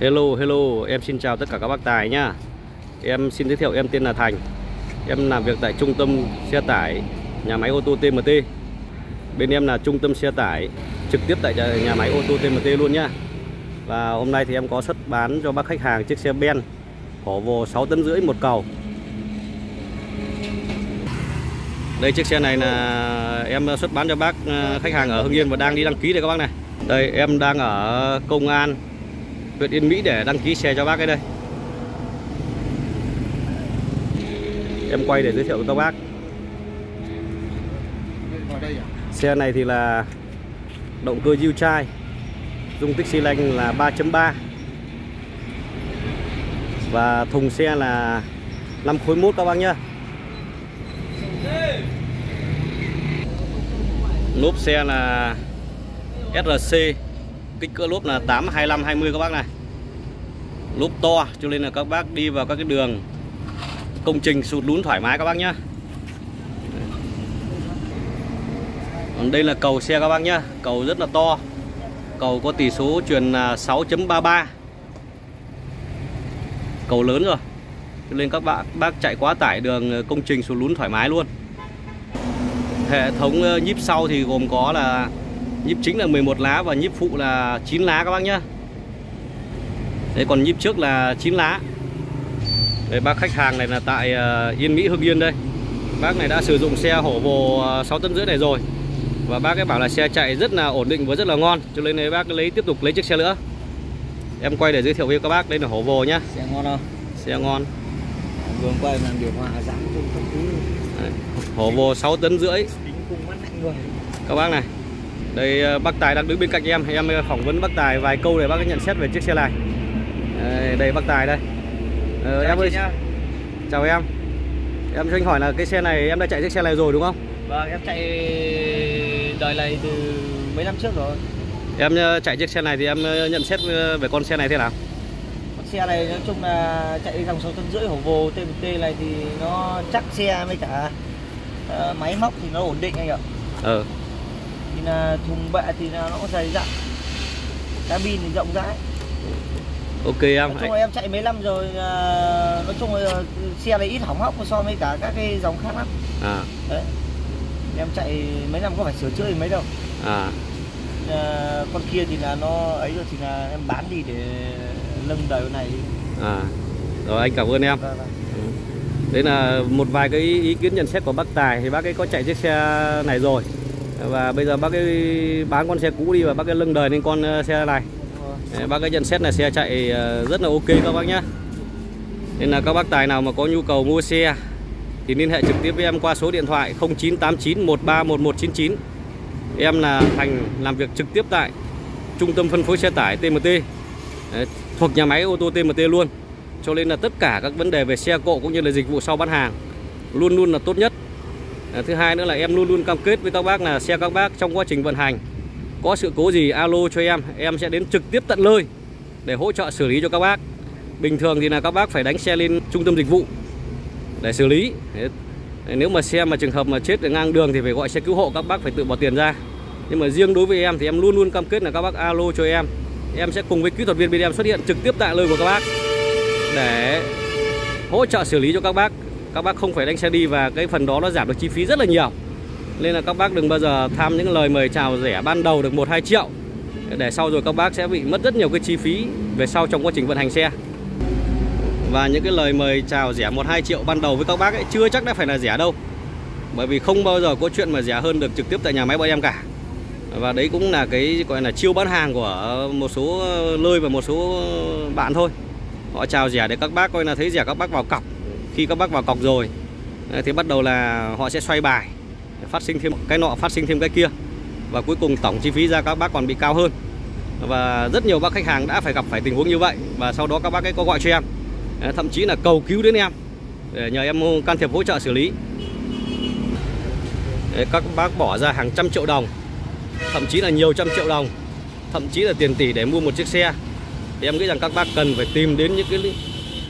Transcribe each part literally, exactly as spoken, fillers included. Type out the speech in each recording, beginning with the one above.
Hello, hello, em xin chào tất cả các bác tài nhá. Em xin giới thiệu, em tên là Thành. Em làm việc tại trung tâm xe tải nhà máy ô tô tê em tê. Bên em là trung tâm xe tải trực tiếp tại nhà máy ô tô tê em tê luôn nhá. Và hôm nay thì em có xuất bán cho bác khách hàng chiếc xe Ben Howo sáu tấn rưỡi một cầu. Đây, chiếc xe này là em xuất bán cho bác khách hàng ở Hưng Yên và đang đi đăng ký đây các bác này. Đây, em đang ở Công an huyện Yên Mỹ để đăng ký xe cho bác cái đây. Em quay để giới thiệu cho các bác. Xe này thì là động cơ diu trai, dung tích xi lanh là ba chấm ba và thùng xe là năm khối mốt các bác nhá. Lốp xe là ét rờ xê, kích cỡ lốp là tám, hai mươi lăm, hai mươi các bác này. Lốp to cho nên là các bác đi vào các cái đường công trình sụt lún thoải mái các bác nhá. Còn đây là cầu xe các bác nhá, cầu rất là to. Cầu có tỷ số truyền sáu chấm ba ba. Cầu lớn rồi. Cho nên các bác bác chạy quá tải đường công trình sụt lún thoải mái luôn. Hệ thống nhíp sau thì gồm có là nhíp chính là mười một lá và nhíp phụ là chín lá các bác nhá. Đấy, còn nhíp trước là chín lá. Đây, bác khách hàng này là tại Yên Mỹ, Hưng Yên đây. Bác này đã sử dụng xe Howo sáu tấn rưỡi này rồi. Và bác ấy bảo là xe chạy rất là ổn định và rất là ngon, cho nên này bác lấy tiếp tục lấy chiếc xe nữa. Em quay để giới thiệu với các bác, đây là Howo nhá. Xe ngon không? Xe ngon. Vừa quay làm điều hòa giảm Howo sáu tấn rưỡi. Các bác này. Đây, bác Tài đang đứng bên cạnh em, em phỏng vấn bác Tài vài câu để bác ấy nhận xét về chiếc xe này. Đây, đây bác Tài đây. Ờ, chào em ơi. Chào em. Em cho anh hỏi là cái xe này em đã chạy chiếc xe này rồi đúng không? Vâng, em chạy đời này từ mấy năm trước rồi. Em chạy chiếc xe này thì em nhận xét về con xe này thế nào? Con xe này nói chung là chạy dòng sáu tấn rưỡi Howo tê em tê này thì nó chắc xe với cả uh, máy móc thì nó ổn định anh ạ. Ừ. Thì là thùng bệ thì là nó dày dặn, cabin thì rộng rãi. Ok em. Nói chung là em chạy mấy năm rồi, uh, nói chung là xe này ít hỏng hóc so với cả các cái dòng khác lắm. À. Đấy. Em chạy mấy năm có phải sửa chữa gì mấy đâu. À. À, con kia thì là nó ấy rồi thì là em bán đi để nâng đời con này. À. Rồi, anh cảm ơn em. Vâng, vâng. Ừ. Đấy là một vài cái ý kiến nhận xét của bác Tài, thì bác ấy có chạy chiếc xe này rồi. Và bây giờ bác ấy bán con xe cũ đi và bác ấy nâng đời lên con xe này. Ừ. Bác ấy nhận xét là xe chạy rất là ok các bác nhá. Nên là các bác Tài nào mà có nhu cầu mua xe thì liên hệ trực tiếp với em qua số điện thoại không chín tám chín một ba một một chín chín. Em là Thành, làm việc trực tiếp tại trung tâm phân phối xe tải tê em tê thuộc nhà máy ô tô tê em tê luôn. Cho nên là tất cả các vấn đề về xe cộ cũng như là dịch vụ sau bán hàng luôn luôn là tốt nhất. Thứ hai nữa là em luôn luôn cam kết với các bác là xe các bác trong quá trình vận hành có sự cố gì alo cho em, em sẽ đến trực tiếp tận nơi để hỗ trợ xử lý cho các bác. Bình thường thì là các bác phải đánh xe lên trung tâm dịch vụ để xử lý. Nếu mà xe mà trường hợp mà chết ở ngang đường thì phải gọi xe cứu hộ, các bác phải tự bỏ tiền ra. Nhưng mà riêng đối với em thì em luôn luôn cam kết là các bác alo cho em, em sẽ cùng với kỹ thuật viên bên em xuất hiện trực tiếp tại nơi của các bác để hỗ trợ xử lý cho các bác. Các bác không phải đánh xe đi và cái phần đó nó giảm được chi phí rất là nhiều. Nên là các bác đừng bao giờ tham những lời mời chào rẻ ban đầu được một hai triệu, để sau rồi các bác sẽ bị mất rất nhiều cái chi phí về sau trong quá trình vận hành xe. Và những cái lời mời chào rẻ một hai triệu ban đầu với các bác ấy chưa chắc đã phải là rẻ đâu. Bởi vì không bao giờ có chuyện mà rẻ hơn được trực tiếp tại nhà máy bọn em cả. Và đấy cũng là cái gọi là chiêu bán hàng của một số nơi và một số bạn thôi. Họ chào rẻ để các bác coi là thấy rẻ các bác vào cọc. Khi các bác vào cọc rồi thì bắt đầu là họ sẽ xoay bài, phát sinh thêm cái nọ, phát sinh thêm cái kia. Và cuối cùng tổng chi phí ra các bác còn bị cao hơn. Và rất nhiều bác khách hàng đã phải gặp phải tình huống như vậy. Và sau đó các bác ấy có gọi cho em, thậm chí là cầu cứu đến em để nhờ em can thiệp hỗ trợ xử lý. Các bác bỏ ra hàng trăm triệu đồng, thậm chí là nhiều trăm triệu đồng, thậm chí là tiền tỷ để mua một chiếc xe. Thì em nghĩ rằng các bác cần phải tìm đến những cái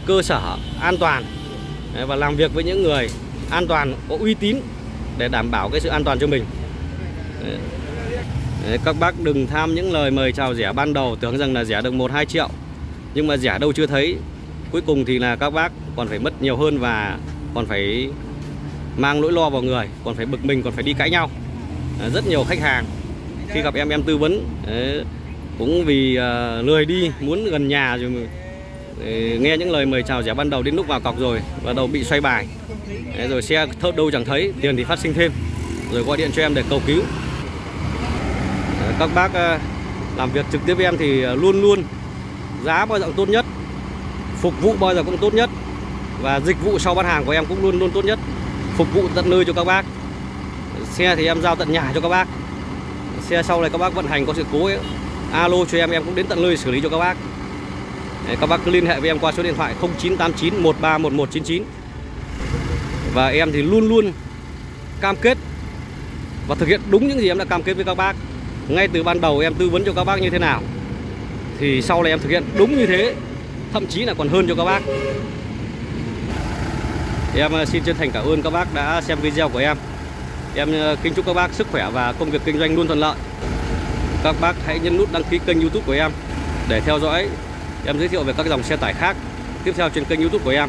cơ sở an toàn và làm việc với những người an toàn, có uy tín để đảm bảo cái sự an toàn cho mình. Các bác đừng tham những lời mời chào rẻ ban đầu, tưởng rằng là rẻ được một hai triệu nhưng mà rẻ đâu chưa thấy. Cuối cùng thì là các bác còn phải mất nhiều hơn và còn phải mang nỗi lo vào người, còn phải bực mình, còn phải đi cãi nhau. Rất nhiều khách hàng khi gặp em em tư vấn cũng vì lười đi, muốn gần nhà rồi nghe những lời mời chào rẻ ban đầu, đến lúc vào cọc rồi và đầu bị xoay bài, rồi xe đâu chẳng thấy, tiền thì phát sinh thêm, rồi gọi điện cho em để cầu cứu. Các bác làm việc trực tiếp với em thì luôn luôn giá bao giờ cũng tốt nhất, phục vụ bao giờ cũng tốt nhất, và dịch vụ sau bán hàng của em cũng luôn luôn tốt nhất, phục vụ tận nơi cho các bác. Xe thì em giao tận nhà cho các bác, xe sau này các bác vận hành có sự cố ấy, alo cho em em cũng đến tận nơi xử lý cho các bác. Đấy, các bác cứ liên hệ với em qua số điện thoại không chín tám chín một ba một một chín chín. Và em thì luôn luôn cam kết và thực hiện đúng những gì em đã cam kết với các bác. Ngay từ ban đầu em tư vấn cho các bác như thế nào thì sau này em thực hiện đúng như thế, thậm chí là còn hơn cho các bác. Em xin chân thành cảm ơn các bác đã xem video của em. Em kính chúc các bác sức khỏe và công việc kinh doanh luôn thuận lợi. Các bác hãy nhấn nút đăng ký kênh YouTube của em để theo dõi em giới thiệu về các dòng xe tải khác tiếp theo trên kênh YouTube của em.